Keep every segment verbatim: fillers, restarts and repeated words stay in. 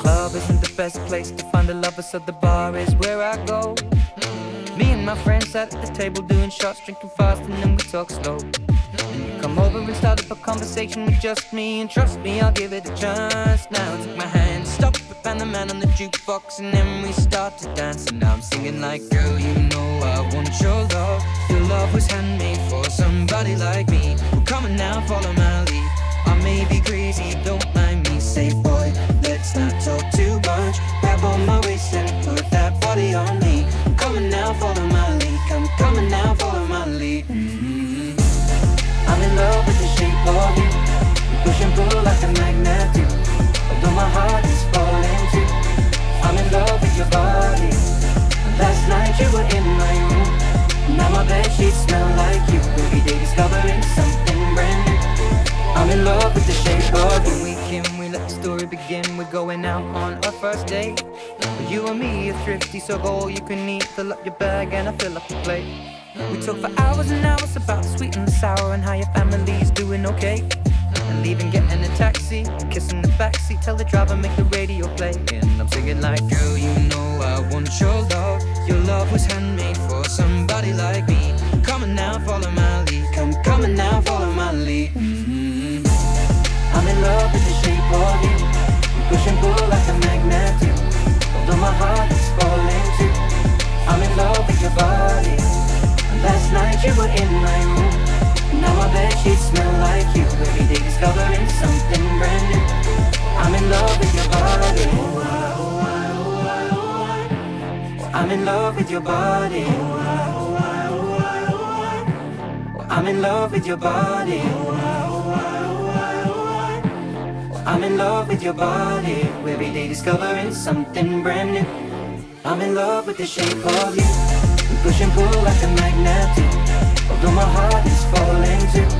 club isn't the best place to find a lover, so the bar is where I go. Me and my friends sat at the table doing shots, drinking fast, and then we talk slow. Come over and start up a conversation with just me, and trust me, I'll give it a chance. Now take my hand, stop it, and the man on the jukebox, and then we start to dance. And now I'm singing like, girl, you know I want your love. Your love was handmade for somebody like me. Well, come on now, follow my lead. I may be crazy, don't mind me. Say, boy, let's not talk too much. Grab on my waist and put that body on me. I'm coming now, follow my lead. I'm coming now, follow my lead. Mm-hmm. I'm in love with the shape of you. We push and pull like a magnet do. Although my heart is falling too. I'm in love with your body. Last night you were in my room. Now my bedsheets smell like you. Every day discovering something brand new. I'm in love with the shape of you. When we came, we let the story begin. We're going out on our first date. You and me are thrifty, so go all you can eat. Fill up your bag and I fill up the plate. We talk for hours and hours about sweet and sour and how your family's doing okay. And leaving, getting a taxi, kissing the backseat, tell the driver make the radio play. And I'm singing like, girl, you know I want your love. Your love was handmade for somebody like me. Come on now, follow my lead. Come, come on now, follow my lead. Mm-hmm. I'm in love with the shape of you. We push and pull like a magnet do. Although my heart is falling too. I'm in love with your body. Last night you were in my room. Now my bedsheets smell like you. Every day discovering something brand new. I'm in love with your body. Oh, I, oh, I, oh, I, oh, I. Well, I'm in love with your body. Oh, I, oh, I, oh, I, oh, I. Well, I'm in love with your body. Oh, I, oh, I, oh, I, oh, I. Well, I'm in love with your body. Every day discovering something brand new. I'm in love with the shape of you. Push and pull like a magnet do. Although my heart is falling too.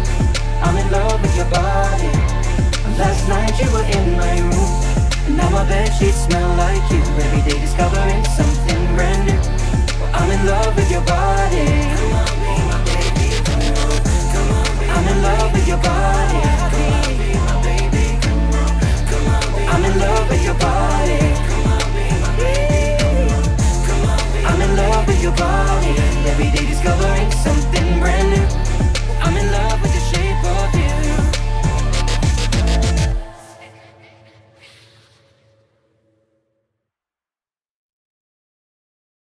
I'm in love with your body. Last night you were in my room. And now my bedsheets smell like you. Every day discovering something brand new.